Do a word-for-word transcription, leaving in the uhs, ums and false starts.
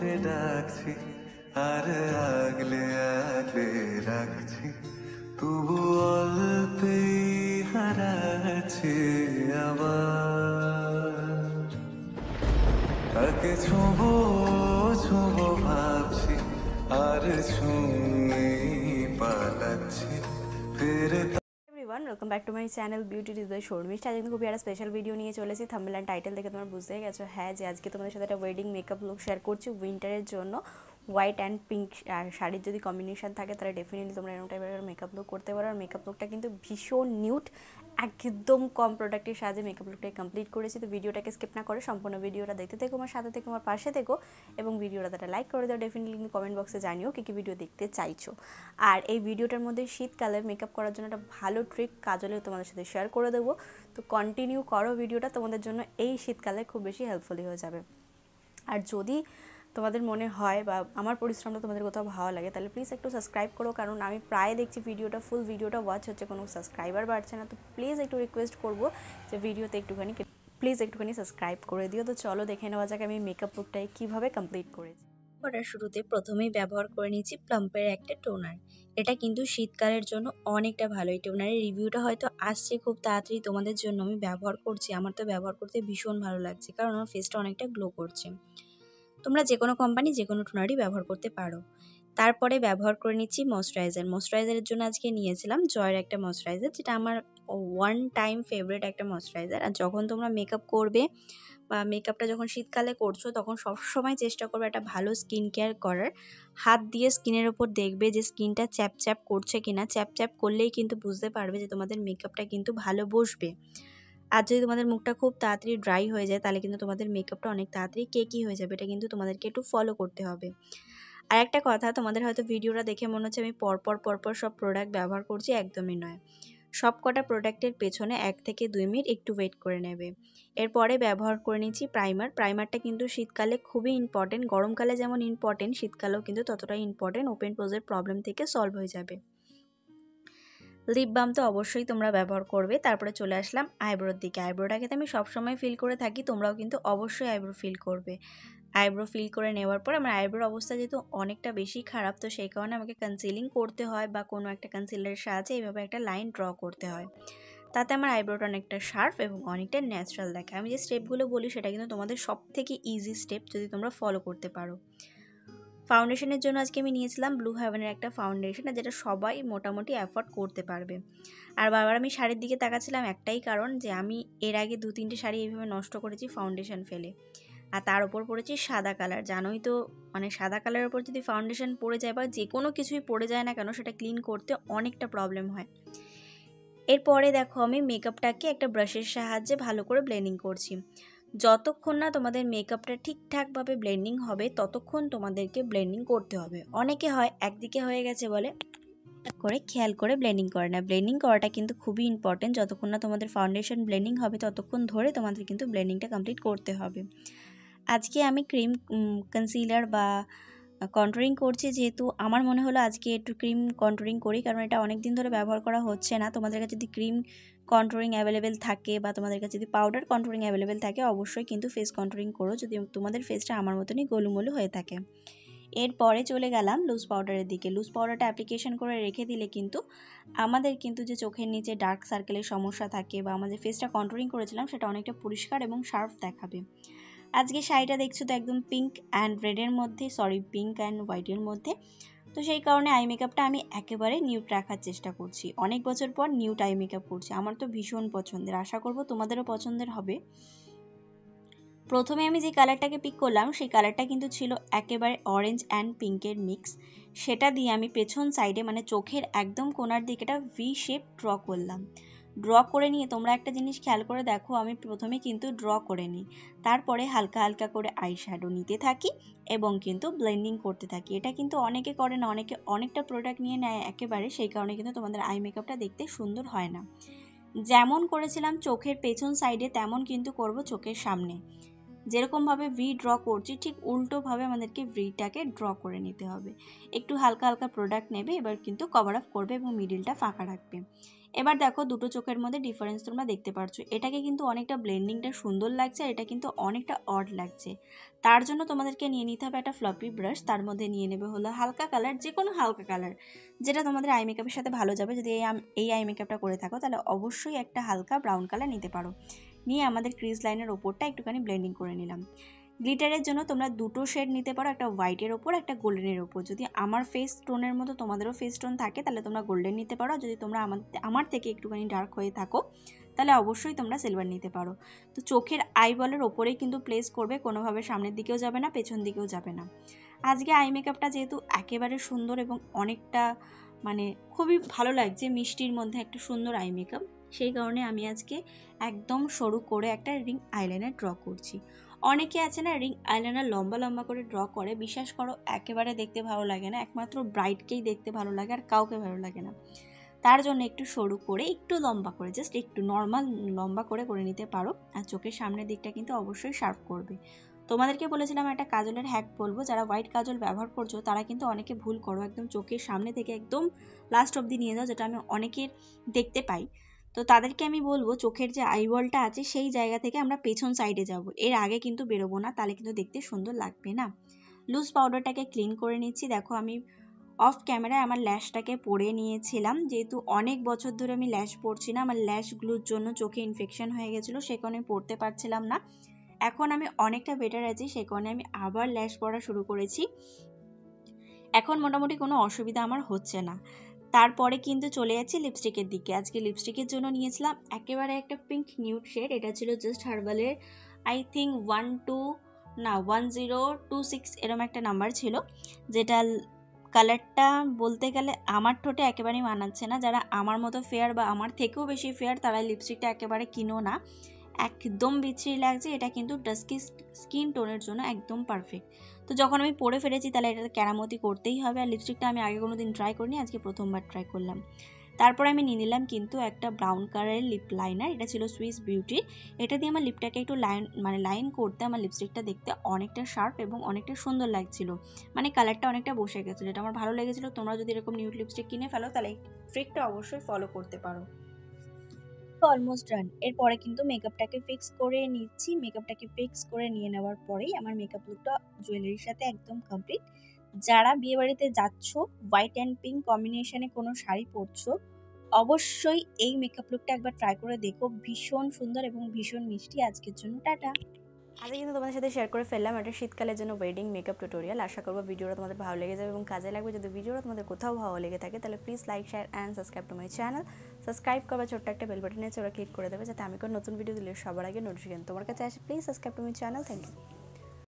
বসে ডাকছি, আর আগলে আগলে রাখছি, তবু অল্পেই হারাচ্ছে আমার। তাকে ছোঁবো ছোঁবো ভাবছি, আর ছুঁয়েই পালাচ্ছি ফের। Welcome back to my channel beauty tips by Sharmishtha. आज কিন্তু খুব একটা স্পেশাল ভিডিও নিয়ে চলে এসেছি। থাম্বনেল এন্ড টাইটেল দেখে তোমরা বুঝতে গেছো হ্যাঁ যে আজকে তোমাদের সাথে একটা ওয়েডিং মেকআপ লুক শেয়ার করছি উইন্টারের জন্য। হোয়াইट एंड पिंक শাড়ি যদি কম্বিনেশন থাকে তাহলে ডেফিনেটলি তোমরা এরকম টাইপের মেকআপ লুক করতে পারো। আর মেকআপ লুকটা কিন্তু ভীষণ নিউট, একদম কম প্রোডাক্টের সাহায্যে মেকআপ লুকটাকে কমপ্লিট করেছি। তো ভিডিওটাকে স্কিপ না করে সম্পূর্ণ ভিডিওটা দেখতে থেকো, আমার সাথে থেকো, আমার পাশে থেকো এবং ভিডিওটাতে লাইক করে দাও। ডেফিনেটলি কিন্তু কমেন্ট বক্সে জানিও কী কী ভিডিও দেখতে চাইছো। আর এই ভিডিওটার মধ্যে শীতকালে মেকআপ করার জন্য একটা ভালো ট্রিক কাজলেও তোমাদের সাথে শেয়ার করে দেবো। তো কন্টিনিউ করো ভিডিওটা, তোমাদের জন্য এই শীতকালে খুব বেশি হেল্পফুলি হয়ে যাবে। আর যদি তোমাদের মনে হয় বা আমার পরিশ্রমটা তোমাদের কোথাও ভালো লাগে তাহলে প্লিজ একটু সাবস্ক্রাইব করো, কারণ আমি প্রায় দেখছি ভিডিওটা ফুল ভিডিওটা ওয়াচ হচ্ছে, কোনো সাবস্ক্রাইবার বাড়ছে না। তো প্লিজ একটু রিকোয়েস্ট করবো যে ভিডিওতে একটুখানি প্লিজ একটুখানি সাবস্ক্রাইব করে দিও। তো চলো দেখে নেওয়া যাক আমি মেকআপ লুকটাই কীভাবে কমপ্লিট করেছি। করার শুরুতে প্রথমেই ব্যবহার করে নিয়েছি প্লাম্পের একটা টোনার। এটা কিন্তু শীতকালের জন্য অনেকটা ভালো। এই টোনারের রিভিউটা হয়তো আসছে খুব তাড়াতাড়ি, তোমাদের জন্য আমি ব্যবহার করছি। আমার তো ব্যবহার করতে ভীষণ ভালো লাগছে, কারণ আমার ফেসটা অনেকটা গ্লো করছে। তোমরা যে কোনো কোম্পানি যে কোনো টোনারই ব্যবহার করতে পারো। তারপরে ব্যবহার করে নিচ্ছি ময়শ্চারাইজার। ময়শ্চারাইজারের জন্য আজকে নিয়েছিলাম জয়ের একটা ময়শ্চারাইজার, যেটা আমার ওয়ান টাইম ফেভারিট একটা ময়শ্চারাইজার। আর যখন তোমরা মেকআপ করবে বা মেকআপটা যখন শীতকালে করছো তখন সবসময় চেষ্টা করবে একটা ভালো স্কিন কেয়ার করার। হাত দিয়ে স্কিনের ওপর দেখবে যে স্কিনটা চ্যাপচ্যাপ করছে কিনা। চ্যাপচ্যাপ করলেই কিন্তু বুঝতে পারবে যে তোমাদের মেকআপটা কিন্তু ভালো বসবে। আর যদি তোমাদের মুখটা খুব তাড়াতাড়ি ড্রাই হয়ে যায় তাহলে কিন্তু তোমাদের মেকআপটা অনেক তাড়াতাড়ি কেকি হয়ে যাবে। এটা কিন্তু তোমাদেরকে একটু ফলো করতে হবে। আর একটা কথা, তোমাদের হয়তো ভিডিওটা দেখে মনে হচ্ছে আমি পরপর পরপর সব প্রোডাক্ট ব্যবহার করছি, একদমই নয়। সব কটা প্রোডাক্টের পেছনে এক থেকে দুই মিনিট একটু ওয়েট করে নেবে। এরপরে ব্যবহার করে নিচ্ছি প্রাইমার। প্রাইমারটা কিন্তু শীতকালে খুবই ইম্পর্টেন্ট। গরমকালে যেমন ইম্পর্টেন্ট শীতকালেও কিন্তু ততটাই ইম্পর্টেন্ট। ওপেন পোজের প্রবলেম থেকে সলভ হয়ে যাবে। লিপ বাম তো অবশ্যই তোমরা ব্যবহার করবে। তারপরে চলে আসলাম আইব্রোর দিকে। আইব্রোটাকে তো আমি সবসময় ফিল করে থাকি, তোমরাও কিন্তু অবশ্যই আইব্রো ফিল করবে। আইব্রো ফিল করে নেওয়ার পর আমার আইব্রোর অবস্থা যেহেতু অনেকটা বেশি খারাপ, তো সেই কারণে আমাকে কনসিলিং করতে হয় বা কোনো একটা কনসিলারের সাহায্যে এইভাবে একটা লাইন ড্র করতে হয়। তাতে আমার আইব্রোটা অনেকটা শার্প এবং অনেকটা ন্যাচারাল দেখে। আমি যে স্টেপগুলো বলি সেটা কিন্তু তোমাদের সব থেকে ইজি স্টেপ, যদি তোমরা ফলো করতে পারো। ফাউন্ডেশনের জন্য আজকে আমি নিয়েছিলাম ব্লু হেভেনের একটা ফাউন্ডেশন, যেটা সবাই মোটামুটি অ্যাফোর্ড করতে পারবে। আর বারবার আমি শাড়ির দিকে তাকাচ্ছিলাম একটাই কারণ, যে আমি এর আগে দু তিনটে শাড়ি এইভাবে নষ্ট করেছি ফাউন্ডেশন ফেলে। আর তার ওপর পড়েছি সাদা কালার। জানোই তো, মানে সাদা কালারের ওপর যদি ফাউন্ডেশন পড়ে যায় বা যে কোনো কিছুই পড়ে যায় না কেন, সেটা ক্লিন করতে অনেকটা প্রবলেম হয়। এরপরে দেখো আমি মেকআপটাকে একটা ব্রাশের সাহায্যে ভালো করে ব্লেন্ডিং করছি। যতক্ষণ না তোমাদের মেকআপটা ঠিকঠাকভাবে ব্লেন্ডিং হবে ততক্ষণ তোমাদেরকে ব্লেন্ডিং করতে হবে। অনেকে হয় একদিকে হয়ে গেছে বলে করে খেয়াল করে ব্লেন্ডিং করে না। ব্লেন্ডিং করাটা কিন্তু খুবই ইম্পর্টেন্ট। যতক্ষণ না তোমাদের ফাউন্ডেশন ব্লেন্ডিং হবে ততক্ষণ ধরে তোমাদের কিন্তু ব্লেন্ডিংটা কমপ্লিট করতে হবে। আজকে আমি ক্রিম কনসিলার বা কন্ট্রোলিং করছি, যেহেতু আমার মনে হলো আজকে একটু ক্রিম কন্ট্রোলিং করি, কারণ এটা অনেক দিন ধরে ব্যবহার করা হচ্ছে না। তোমাদের কাছে যদি ক্রিম কন্ট্রোলিং অ্যাভেলেবেল থাকে বা তোমাদের কাছে যদি পাউডার কন্ট্রোলিং অ্যাভেলেবেল থাকে অবশ্যই কিন্তু ফেস কন্ট্রোলিং করো, যদি তোমাদের ফেসটা আমার মতনই গোলুমোলু হয়ে থাকে। এরপরে চলে গেলাম লুজ পাউডারের দিকে। লুজ পাউডারটা অ্যাপ্লিকেশন করে রেখে দিলে কিন্তু আমাদের কিন্তু যে চোখের নিচে ডার্ক সার্কেলের সমস্যা থাকে বা আমাদের ফেসটা কন্ট্রোলিং করেছিলাম সেটা অনেকটা পরিষ্কার এবং শার্প দেখাবে। আজকে শাড়িটা দেখছো তো একদম পিঙ্ক অ্যান্ড রেডের মধ্যে, সরি পিঙ্ক অ্যান্ড হোয়াইটের মধ্যে। তো সেই কারণে আই মেকআপটা আমি একেবারে নিউট রাখার চেষ্টা করছি। অনেক বছর পর নিউট আই মেকআপ করছি, আমার তো ভীষণ পছন্দের। আশা করব তোমাদেরও পছন্দের হবে। প্রথমে আমি যে কালারটাকে পিক করলাম সেই কালারটা কিন্তু ছিল একেবারে অরেঞ্জ অ্যান্ড পিঙ্কের মিক্স। সেটা দিয়ে আমি পেছন সাইডে মানে চোখের একদম কোনার দিকে একটা ভি শেপ ড্র করলাম। ড্র করে নিয়ে তোমরা একটা জিনিস খেয়াল করে দেখো, আমি প্রথমে কিন্তু ড্র করে নিই, তারপরে হালকা হালকা করে আই শ্যাডো নিতে থাকি এবং কিন্তু ব্লেন্ডিং করতে থাকি। এটা কিন্তু অনেকে করে না, অনেকে অনেকটা প্রোডাক্ট নিয়ে নেয় একেবারে, সেই কারণে কিন্তু তোমাদের আই মেকআপটা দেখতে সুন্দর হয় না। যেমন করেছিলাম চোখের পেছন সাইডে তেমন কিন্তু করব চোখের সামনে। যেরকমভাবে ভি ড্র করছি ঠিক উল্টোভাবে আমাদেরকে ভিটাকে ড্র করে নিতে হবে। একটু হালকা হালকা প্রোডাক্ট নেবে, এবার কিন্তু কভার আপ করবে এবং মিডিলটা ফাঁকা রাখবে। एबार देखो दुटो चोखेर मध्य डिफारेंस तोमरा देखते पाच्छो। एटाके किन्तु अनेकटा ब्लेंडिंगटा सुंदर लागछे, एटा किन्तु अनेकटा अड लागछे। तार जोन्नो तोमादेरके निये निते होबे एटा फ्लपी ब्राश, तार मध्य निये नेबे हलो हालका कलर, जे कोनो हालका कलर जेटा तोमादेर आई मेकआपेर साथे भालो जाबे। जोदि एई आई मेकआपटा करे थाको ताहले अवश्यई एकटा हालका ब्राउन कलर निते पारो। निये आमादेर क्रिज लाइनेर ओपरटा एकटुखानि ब्लेंडिंग करे निलाम। ग्लिटारेर जोन्नो तोमरा दुटो शेड निते पारो, एकटा व्हाइटेर ओपर एकटा गोल्डेनेर ओपर। जोदि आमार फेस टोनेर मतो तोमादेरও फेस टोन थाके ताहले तोमरा गोल्डेन निते पारो। जोदि तोमरा आमार थेके एकटुखानि डार्क हये थाको ताहले अवश्यই तोमरा सिल्वर निते पारो। तो चोखेर आईबলের ओपরেই কিন্তু প্লেস করবে, কোনোভাবে সামনের দিকেও যাবে না, পেছন দিকেও যাবে না। আজকে আই মেকআপটা যেহেতু একেবারে সুন্দর এবং অনেকটা মানে খুবই ভালো লাগছে, মিষ্টির মধ্যে একটা সুন্দর আই মেকআপ, সেই কারণে আমি আজকে একদম সরু করে একটা রিং আইলাইনার ড্র করছি। অনেকে আছে না রিং আইলাইনার লম্বা লম্বা করে ড্র করে, বিশ্বাস করো একেবারে দেখতে ভালো লাগে না, একমাত্র ব্রাইডকেই দেখতে ভালো লাগে, আর কাউকে ভালো লাগে না। তার জন্য একটু সরু করে একটু লম্বা করে জাস্ট একটু নরমাল লম্বা করে করে নিতে পারো। আর চোখের সামনের দিকটা কিন্তু অবশ্যই শার্প করবে। তোমাদেরকে বলেছিলাম একটা কাজলের হ্যাক বলবো, যারা হোয়াইট কাজল ব্যবহার করছো তারা কিন্তু অনেকে ভুল করো, একদম চোখের সামনে থেকে একদম লাস্ট অবধি নিয়ে যাও, যেটা আমি অনেকের দেখতে পাই। তো তাদেরকে আমি বলবো চোখের যে আইওয়ালটা আছে সেই জায়গা থেকে আমরা পেছন সাইডে যাব, এর আগে কিন্তু বেরোবো না, তাহলে কিন্তু দেখতে সুন্দর লাগবে না। লুজ পাউডারটাকে ক্লিন করে নিচ্ছি। দেখো আমি অফ ক্যামেরায় আমার ল্যাশটাকে পরে নিয়েছিলাম, যেহেতু অনেক বছর ধরে আমি ল্যাশ পরছি না, আমার ল্যাশগুলোর জন্য চোখে ইনফেকশন হয়ে গেছিলো, সে কারণে পরতে পারছিলাম না। এখন আমি অনেকটা বেটার আছি, সে কারণে আমি আবার ল্যাশ পরা শুরু করেছি। এখন মোটামুটি কোনো অসুবিধা আমার হচ্ছে না। তারপরে কিন্তু চলে যাচ্ছি লিপস্টিকের দিকে। আজকে লিপস্টিকের জন্য নিয়েছিলাম একেবারে একটা পিঙ্ক নিউড শেড, এটা ছিল জাস্ট হার্বালের আই থিঙ্ক ওয়ান টু না ওয়ান জিরো টু সিক্স এরম একটা নাম্বার ছিল, যেটা কালারটা বলতে গেলে আমার ঠোঁটে একেবারেই মানাচ্ছে না। যারা আমার মতো ফেয়ার বা আমার থেকেও বেশি ফেয়ার তারা লিপস্টিকটা একেবারে কিনো না, একদম বিচ্ছিরি লাগছে। এটা কিন্তু ডাস্কি স্কিন টোনের জন্য একদম পারফেক্ট। তো যখন আমি পরে ফেলেছি তাহলে এটা কেরামতি করতেই হবে। আর লিপস্টিকটা আমি আগে কোনো দিন ট্রাই করিনি, আজকে প্রথমবার ট্রাই করলাম। তারপরে আমি নিয়ে নিলাম কিন্তু একটা ব্রাউন কালারের লিপ লাইনার, এটা ছিল সুইস বিউটি। এটা দিয়ে আমার লিপটাকে একটু লাইন মানে লাইন করতে আমার লিপস্টিকটা দেখতে অনেকটা শার্প এবং অনেকটা সুন্দর লাগছিল, মানে কালারটা অনেকটা বসে গেছিলো, এটা আমার ভালো লেগেছিলো। তোমরা যদি এরকম নিউড লিপস্টিক কিনে ফেলো তাহলে ট্রিকটা অবশ্যই ফলো করতে পারো। তো অলমোস্ট ডান। এরপরে কিন্তু মেকআপটাকে ফিক্স করে নিচ্ছি। মেকআপটাকে ফিক্স করে নিয়ে নেওয়ার পরেই আমার মেকআপ লুকটা জুয়েলারির সাথে একদম কমপ্লিট। যারা বিয়েবাড়িতে যাচ্ছ, হোয়াইট অ্যান্ড পিঙ্ক কম্বিনেশনে কোনো শাড়ি পরছো, অবশ্যই এই মেকআপ লুকটা একবার ট্রাই করে দেখো, ভীষণ সুন্দর এবং ভীষণ মিষ্টি। আজকের জন্য টাটা। আজকে কিন্তু তোমাদের সাথে শেয়ার করে ফেললাম একটা শীতকালের জন্য ওয়েডিং মেকআপ টিউটোরিয়াল। আশা করবো ভিডিওটা তোমাদের ভালো লেগে যাবে এবং কাজে লাগবে। যদি ভিডিওটা তোমাদের কোথাও ভালো লেগে থাকে তাহলে please like, share and subscribe to my channel. Subscribe করবা, ছোট্ট একটা বেল বাটনে ওরা ক্লিক করে দেবে, যাতে আমি কোনো নতুন ভিডিও দিলে সবার আগে নোটিফিকেশন তোমার কাছে আসে। Please subscribe to my channel. Thank you.